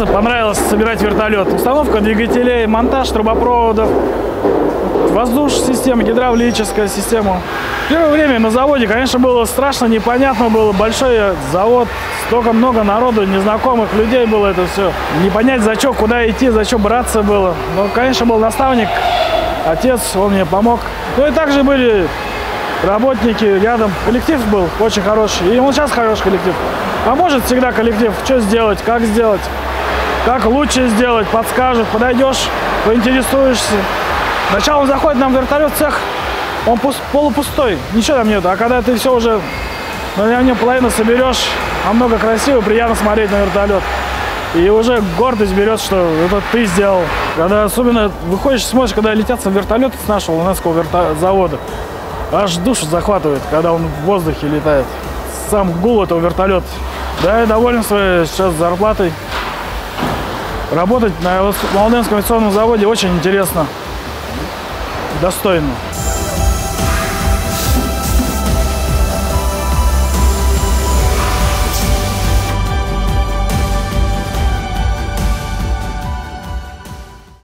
вопросы. Понравилось собирать вертолет. Установка двигателей, монтаж трубопроводов, воздушная система, гидравлическая система. Первое время на заводе, конечно, было страшно, непонятно было. Большой завод, столько много народу, незнакомых людей было это все. Не понять, за что, куда идти, за что браться было. Но, конечно, был наставник, отец, он мне помог. Ну и также были работники рядом. Коллектив был очень хороший. И он сейчас хороший коллектив. Поможет всегда коллектив, что сделать, как лучше сделать, подскажет, подойдешь, поинтересуешься. Сначала заходит нам вертолет в цех, он полупустой, ничего там нет. А когда ты все уже на нем половину соберешь, намного красиво, приятно смотреть на вертолет. И уже гордость берет, что это ты сделал. Когда особенно выходишь, смотришь, когда летятся вертолеты с нашего Лунацкого завода, аж душу захватывает, когда он в воздухе летает. Сам гул этого вертолета. Да, я доволен своей сейчас зарплатой. Работать на Молоденском авиационном заводе очень интересно, достойно.